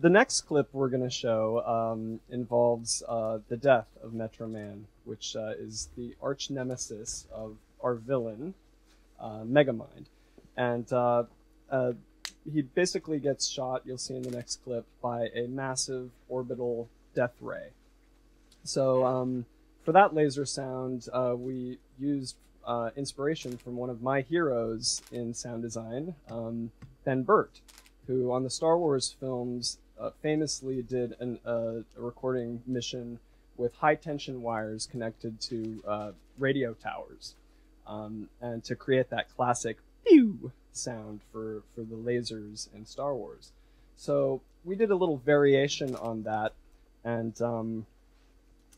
The next clip we're going to show involves the death of Metro Man, which is the arch nemesis of our villain, Megamind. And he basically gets shot, you'll see in the next clip, by a massive orbital death ray. So for that laser sound, we used inspiration from one of my heroes in sound design, Ben Burtt, who on the Star Wars films famously did a recording mission with high-tension wires connected to radio towers, and to create that classic pew sound for the lasers in Star Wars. So we did a little variation on that, and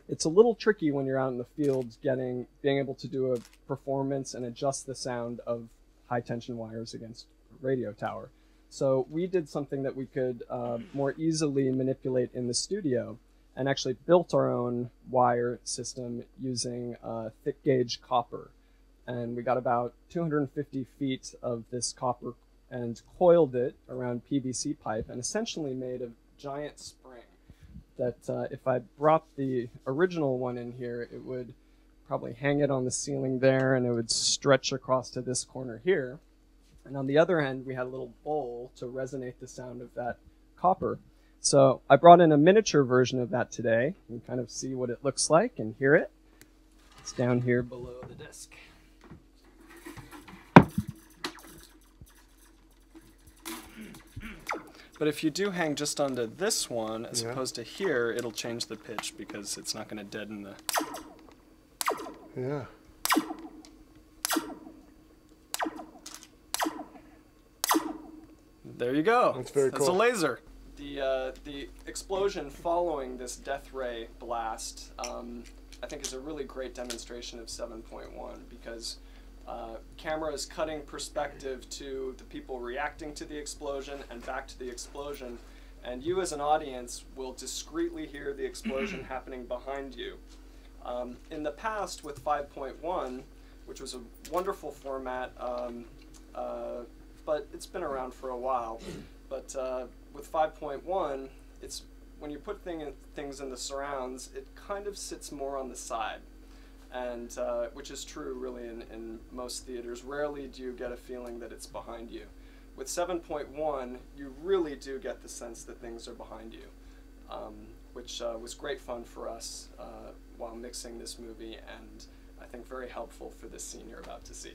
it's a little tricky when you're out in the field being able to do a performance and adjust the sound of high-tension wires against a radio tower. So we did something that we could more easily manipulate in the studio, and actually built our own wire system using thick gauge copper. And we got about 250 feet of this copper and coiled it around PVC pipe, and essentially made a giant spring that if I brought the original one in here, it would probably hang it on the ceiling there, and it would stretch across to this corner here. And on the other end, we had a little bowl to resonate the sound of that copper. So I brought in a miniature version of that today. You can kind of see what it looks like and hear it. It's down here below the disc. But if you do hang just onto this one, as opposed to here, it'll change the pitch because it's not going to deaden the... Yeah. There you go. That's very cool. That's a laser. The explosion following this death ray blast, I think, is a really great demonstration of 7.1, because camera is cutting perspective to the people reacting to the explosion and back to the explosion, and you as an audience will discreetly hear the explosion happening behind you. In the past, with 5.1, which was a wonderful format, but it's been around for a while. But with 5.1, it's when you put things in the surrounds, it kind of sits more on the side, and which is true really in most theaters. Rarely do you get a feeling that it's behind you. With 7.1, you really do get the sense that things are behind you, which was great fun for us while mixing this movie, and I think very helpful for this scene you're about to see.